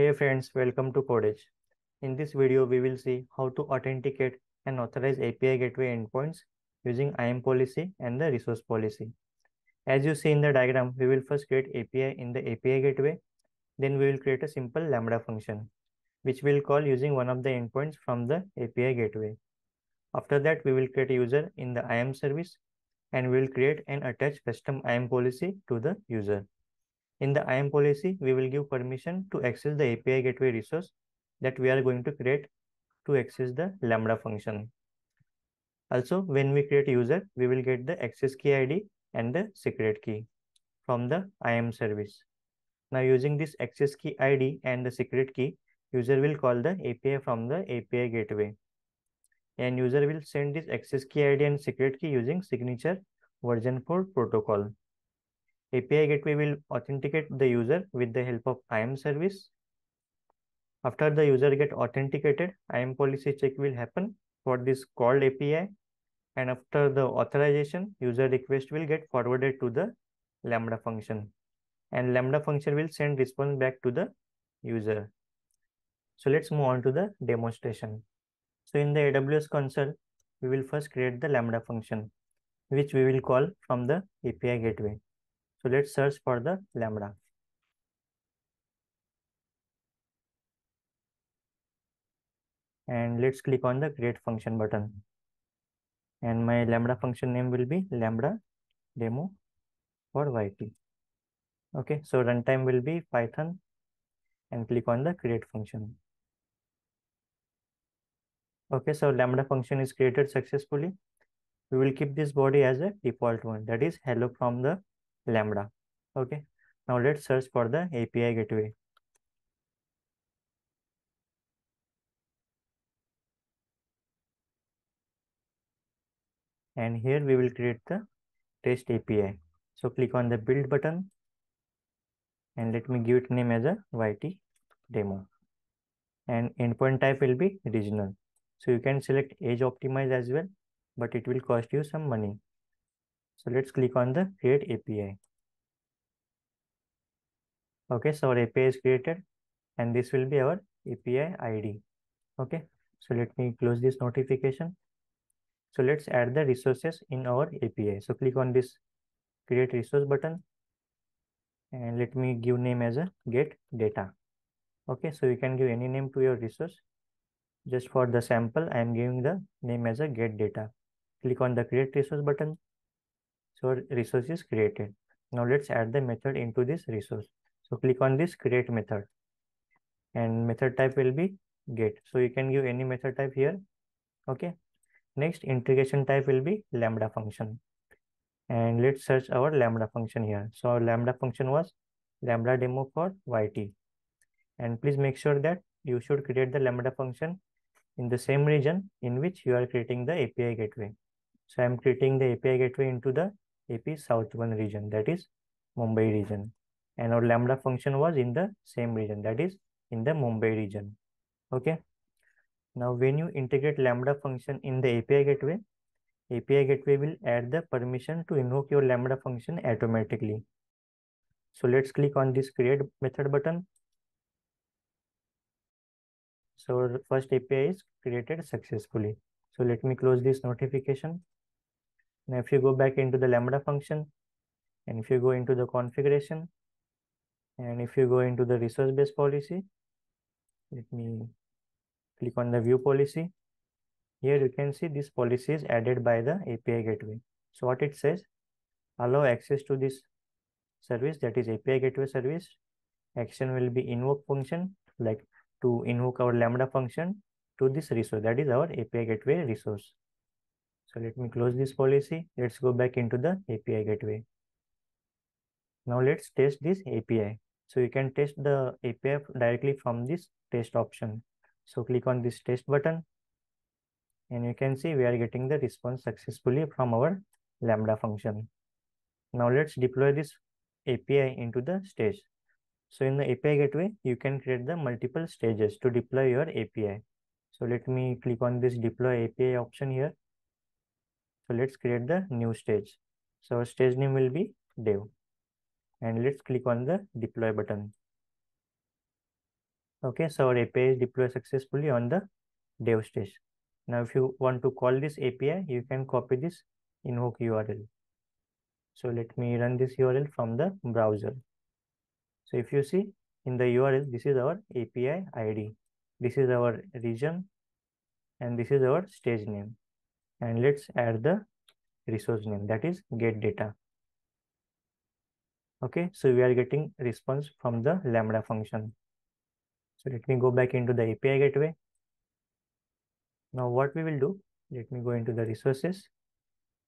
Hey friends, welcome to kodEdge. In this video, we will see how to authenticate and authorize API Gateway endpoints using IAM policy and the resource policy. As you see in the diagram, we will first create API in the API Gateway. Then we will create a simple Lambda function, which we will call using one of the endpoints from the API Gateway. After that, we will create a user in the IAM service and we will create and attach custom IAM policy to the user. In the IAM policy, we will give permission to access the API Gateway resource that we are going to create to access the Lambda function. Also, when we create a user, we will get the access key ID and the secret key from the IAM service. Now, using this access key ID and the secret key, user will call the API from the API Gateway. And user will send this access key ID and secret key using signature version 4 protocol. API Gateway will authenticate the user with the help of IAM service. After the user get authenticated, IAM policy check will happen for this called API. And after the authorization, user request will get forwarded to the Lambda function. And Lambda function will send response back to the user. So let's move on to the demonstration. So in the AWS console, we will first create the Lambda function, which we will call from the API Gateway. So let's search for the Lambda. And let's click on the create function button. And my Lambda function name will be Lambda demo for YT. Okay, so runtime will be Python and click on the create function. Okay, so Lambda function is created successfully. We will keep this body as a default one, that is hello from the Lambda. Okay, now let's search for the API Gateway. And here we will create the test API. So click on the build button and let me give it name as a YT demo. And endpoint type will be regional. So you can select age optimize as well, but it will cost you some money. So let's click on the create API. Okay, so our API is created and this will be our API ID. Okay, so let me close this notification. So let's add the resources in our API. So click on this create resource button and let me give name as a GetData. Okay, so you can give any name to your resource. Just for the sample, I am giving the name as a GetData. Click on the create resource button. So resource is created. Now let's add the method into this resource. So click on this create method and method type will be get. So you can give any method type here. Okay. Next integration type will be Lambda function. And let's search our Lambda function here. So our Lambda function was Lambda demo for YT. And please make sure that you should create the Lambda function in the same region in which you are creating the API Gateway. So I am creating the API Gateway into the AP South One region, that is Mumbai region. And our Lambda function was in the same region, that is in the Mumbai region. Okay. Now when you integrate Lambda function in the API Gateway will add the permission to invoke your Lambda function automatically. So let's click on this create method button. So first API is created successfully. So let me close this notification. Now if you go back into the Lambda function and if you go into the configuration and if you go into the resource based policy, let me click on the view policy. Here you can see this policy is added by the API Gateway. So what it says, allow access to this service, that is API Gateway service. Action will be invoke function, like to invoke our Lambda function to this resource, that is our API Gateway resource. So let me close this policy. Let's go back into the API Gateway. Now let's test this API. So you can test the API directly from this test option. So click on this test button and you can see we are getting the response successfully from our Lambda function. Now let's deploy this API into the stage. So in the API Gateway, you can create the multiple stages to deploy your API. So let me click on this deploy API option here. So let's create the new stage. So our stage name will be dev and let's click on the deploy button. Okay, so our API is deployed successfully on the dev stage. Now, if you want to call this API, you can copy this invoke URL. So let me run this URL from the browser. So if you see in the URL, this is our API ID. This is our region and this is our stage name. And let's add the resource name, that is getData. Okay, so we are getting response from the Lambda function. So let me go back into the API gateway. Now what we will do, let me go into the resources.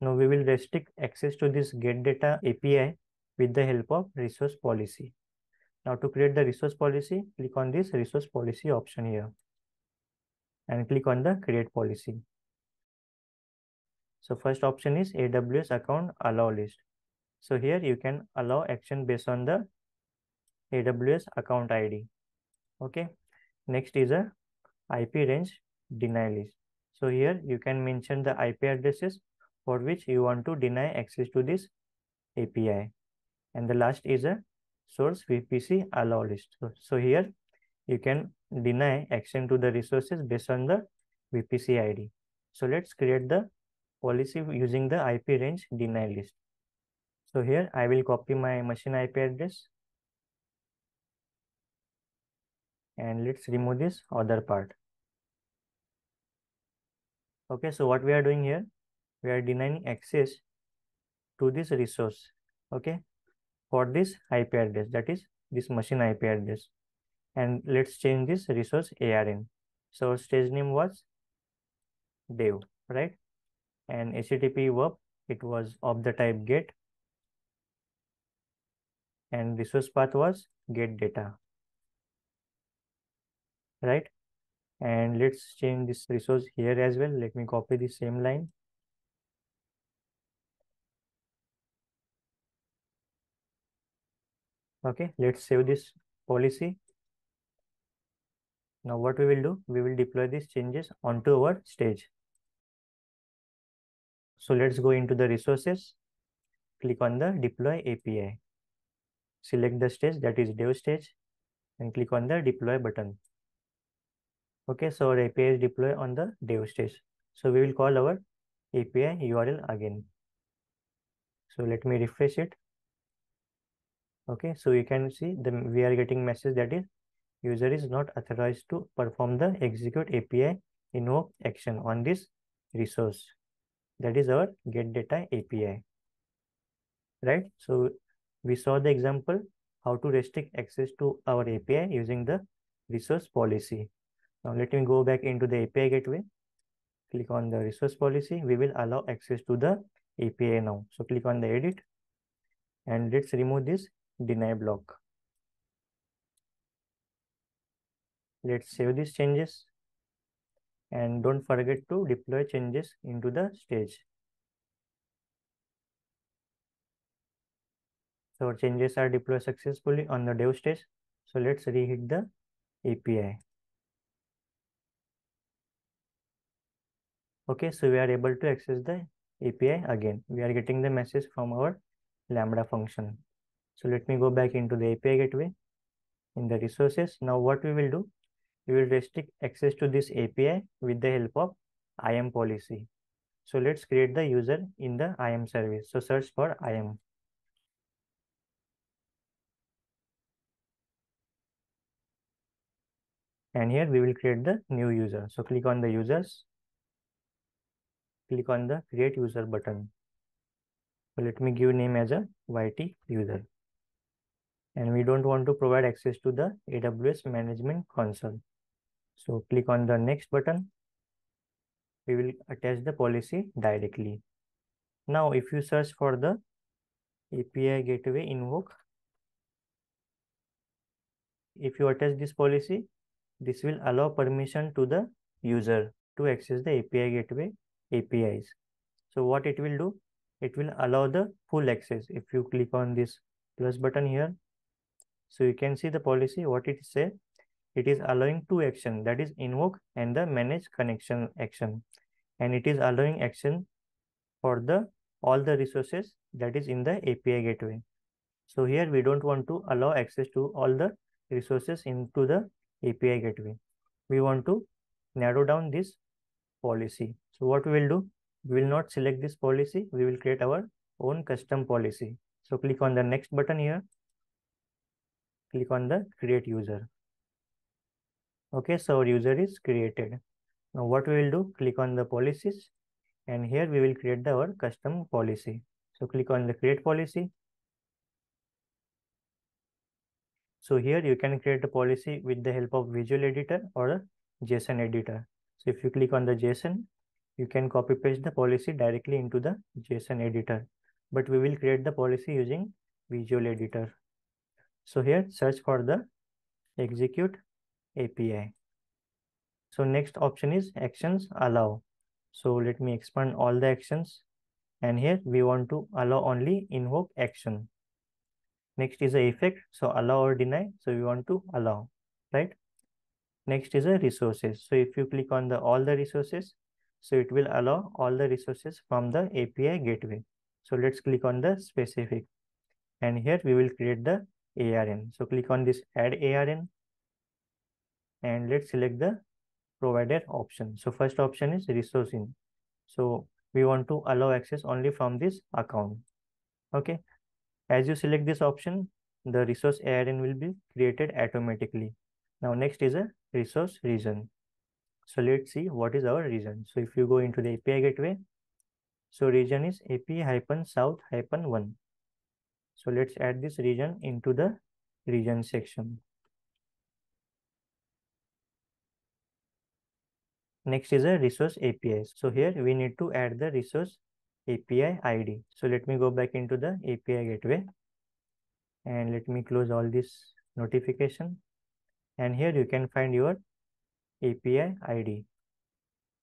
Now we will restrict access to this getData API with the help of resource policy. Now to create the resource policy, click on this resource policy option here and click on the create policy. So first option is AWS account allow list. So here you can allow action based on the AWS account ID. Okay. Next is a IP range deny list. So here you can mention the IP addresses for which you want to deny access to this API. And the last is a source VPC allow list. So here you can deny access to the resources based on the VPC ID. So let's create the policy using the IP range deny list. So here I will copy my machine IP address. And let's remove this other part. Okay, so what we are doing here, we are denying access to this resource, okay, for this IP address, that is this machine IP address. And let's change this resource ARN. So our stage name was dev, right? And HTTP verb, it was of the type get. And resource path was get data, right? And let's change this resource here as well. Let me copy the same line. Okay, let's save this policy. Now what we will do, we will deploy these changes onto our stage. So let's go into the resources, click on the deploy API. Select the stage, that is dev stage, and click on the deploy button. Okay, so our API is deployed on the dev stage. So we will call our API URL again. So let me refresh it. Okay, so you can see we are getting message that is user is not authorized to perform the execute API invoke action on this resource. That is our getData API, right? So we saw the example how to restrict access to our API using the resource policy. Now let me go back into the API gateway. Click on the resource policy. We will allow access to the API now. So click on the edit and let's remove this deny block. Let's save these changes and don't forget to deploy changes into the stage. So changes are deployed successfully on the dev stage. So let's re-hit the API. Okay, so we are able to access the API again. We are getting the message from our Lambda function. So let me go back into the API gateway in the resources. Now what we will do, we will restrict access to this API with the help of IAM policy. So let's create the user in the IAM service. So search for IAM. And here we will create the new user. So click on the users. Click on the create user button. So let me give name as a YT user. And we don't want to provide access to the AWS management console. So click on the next button. We will attach the policy directly. Now if you search for the API gateway invoke, if you attach this policy, this will allow permission to the user to access the API gateway APIs. So what it will do, it will allow the full access. If you click on this plus button here, so you can see the policy, what it says. It is allowing two actions, that is invoke and the manage connection action. And it is allowing action for the all the resources that is in the API gateway. So here we don't want to allow access to all the resources into the API gateway. We want to narrow down this policy. So what we will do, we will not select this policy. We will create our own custom policy. So click on the next button here. Click on the create user. Okay, so our user is created. Now what we will do, click on the policies, and here we will create our custom policy. So click on the create policy. So here you can create a policy with the help of visual editor or a JSON editor. So if you click on the JSON, you can copy paste the policy directly into the JSON editor, but we will create the policy using visual editor. So here search for the execute-api. So next option is actions allow. So let me expand all the actions, and here we want to allow only invoke action. Next is a effect, so allow or deny, so we want to allow, right? Next is a resources. So if you click on the all the resources, so it will allow all the resources from the API gateway. So let's click on the specific, and here we will create the ARN. So click on this add ARN, and let's select the provider option. So first option is resource in. So we want to allow access only from this account. Okay. As you select this option, the resource ARN will be created automatically. Now next is a resource region. So let's see what is our region. So if you go into the API gateway, so region is AP-South-1. So let's add this region into the region section. Next is a resource API. So here we need to add the resource API ID. So let me go back into the API gateway, and let me close all this notification. And here you can find your API ID,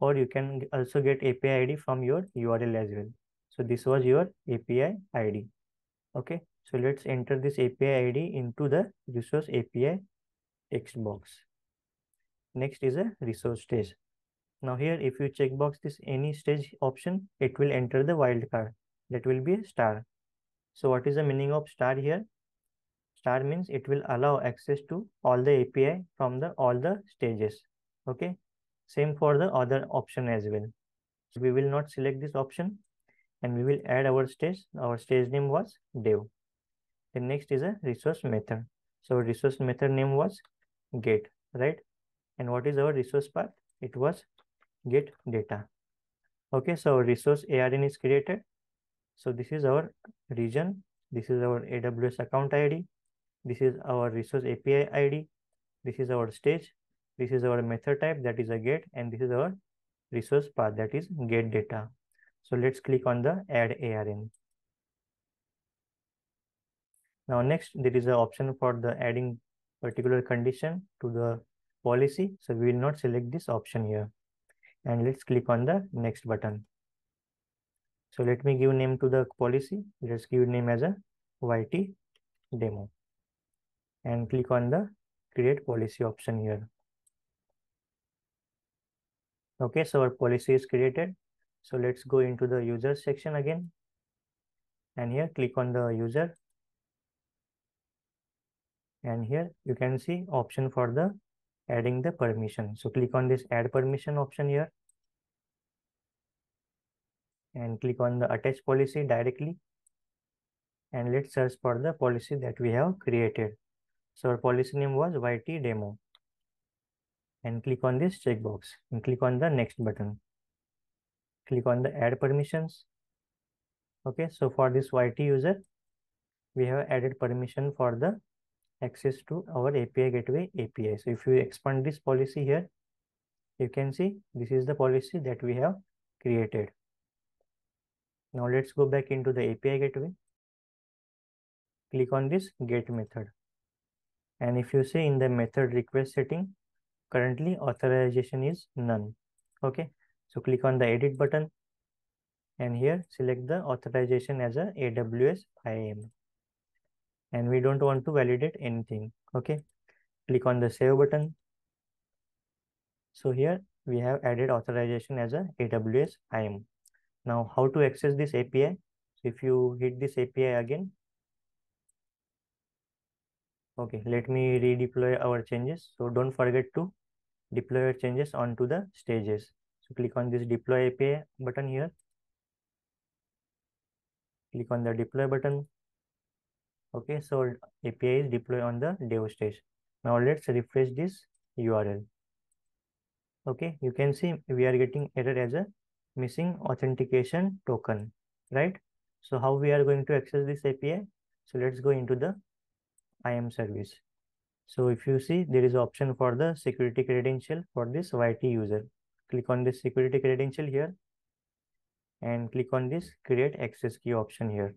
or you can also get API ID from your URL as well. So this was your API ID. Okay, so let's enter this API ID into the resource API text box. Next is a resource stage. Now here if you checkbox this any stage option, it will enter the wildcard, that will be a star. So what is the meaning of star here? Star means it will allow access to all the API from the all the stages. Okay, same for the other option as well. So we will not select this option, and we will add our stage. Our stage name was dev. The next is a resource method. So resource method name was get, right? And what is our resource path? It was get data. Okay, so our resource ARN is created. So this is our region. This is our AWS account ID. This is our resource API ID. This is our stage. This is our method type, that is a get, and this is our resource path, that is get data. So let's click on the add ARN. Now next there is an option for the adding particular condition to the policy. So we will not select this option here, and let's click on the next button. So let me give name to the policy. Let's give name as a YT demo, and click on the create policy option here. Okay, so our policy is created. So let's go into the user section again, and here click on the user, and here you can see option for the adding the permission. So click on this add permission option here, and click on the attach policy directly, and let's search for the policy that we have created. So our policy name was YT demo, and click on this checkbox, and click on the next button. Click on the add permissions. Okay, so for this YT user, we have added permission for the access to our API gateway API. So if you expand this policy here, you can see this is the policy that we have created. Now let's go back into the API gateway. Click on this get method, and if you see in the method request setting, currently authorization is none. Okay, so click on the edit button, and here select the authorization as a AWS IAM, and we don't want to validate anything. Okay, click on the save button. So here we have added authorization as a AWS IAM. Now how to access this API? So if you hit this API again, Okay, let me redeploy our changes. So don't forget to deploy your changes onto the stages. So click on this deploy API button here. Click on the deploy button. Okay, so API is deployed on the dev stage. Now let's refresh this URL. Okay, you can see we are getting error as a missing authentication token, right? So how we are going to access this API? So let's go into the IAM service. So if you see, there is option for the security credential for this YT user. Click on this security credential here and click on this create access key option here.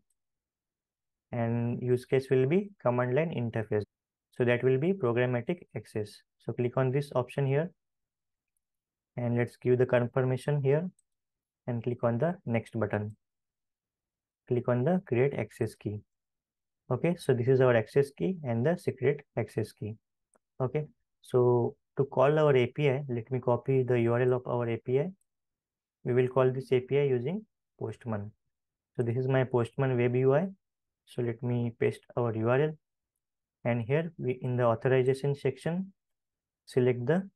And use case will be command line interface. So that will be programmatic access. So click on this option here and let's give the confirmation here and click on the next button. Click on the create access key. Okay, so this is our access key and the secret access key. Okay, so to call our API, let me copy the URL of our API. We will call this API using Postman. So this is my Postman web UI. So let me paste our URL. And here we in the authorization section, select the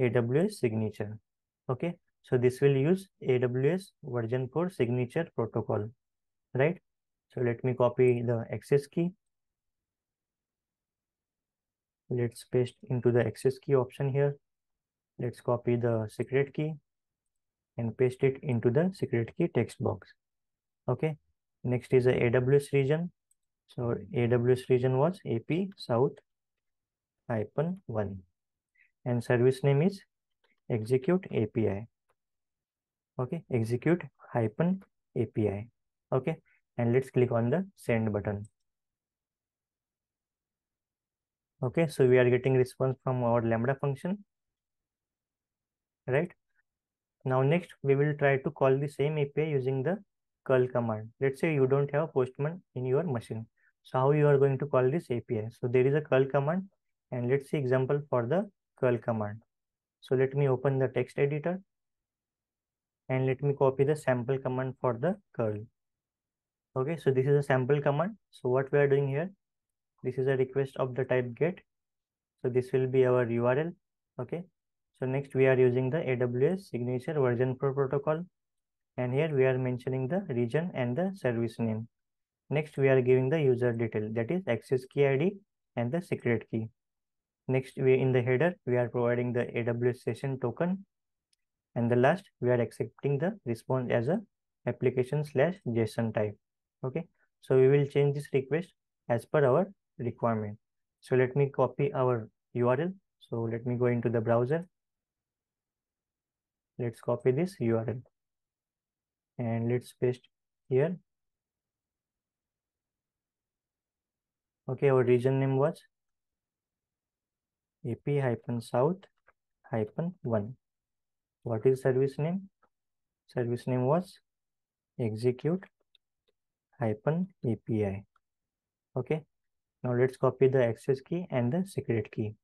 AWS signature. Okay, so this will use AWS version 4 signature protocol, right? So let me copy the access key. Let's paste into the access key option here. Let's copy the secret key and paste it into the secret key text box. Okay. Next is the AWS region. So AWS region was AP South One and service name is execute-api. Okay. Execute-api. Okay. And let's click on the send button. Okay, so we are getting response from our Lambda function, right? Now next we will try to call the same API using the curl command. Let's say you don't have Postman in your machine. So how you are going to call this API? So there is a curl command and let's see example for the curl command. So let me open the text editor and let me copy the sample command for the curl. Okay, so this is a sample command. So what we are doing here, this is a request of the type get. So this will be our URL. Okay, so next we are using the AWS signature version 4 protocol. And here we are mentioning the region and the service name. Next we are giving the user detail, that is access key ID and the secret key. Next we in the header, we are providing the AWS session token. And the last, we are accepting the response as a application/JSON type. Okay, so we will change this request as per our requirement. So let me copy our URL. So let me go into the browser. Let's copy this URL and let's paste here. Okay, our region name was AP-South-1. What is service name? Service name was execute-api. Okay, now let's copy the access key and the secret key.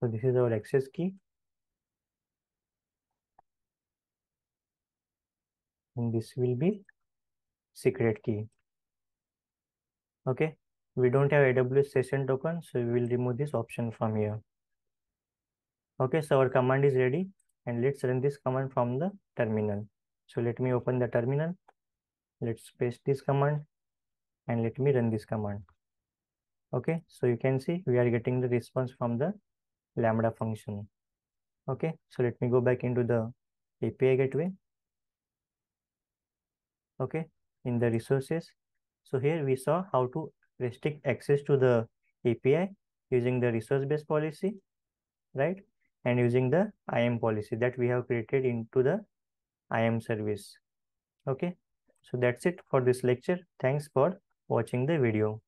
So this is our access key and this will be secret key. Okay, we don't have AWS session token, so we will remove this option from here. Okay, so our command is ready. And let's run this command from the terminal. So let me open the terminal. Let's paste this command and let me run this command. Okay, so you can see we are getting the response from the Lambda function. Okay, so let me go back into the API gateway. Okay, in the resources. So here we saw how to restrict access to the API using the resource-based policy, right? And using the IAM policy that we have created into the IAM service. Okay, so that's it for this lecture. Thanks for watching the video.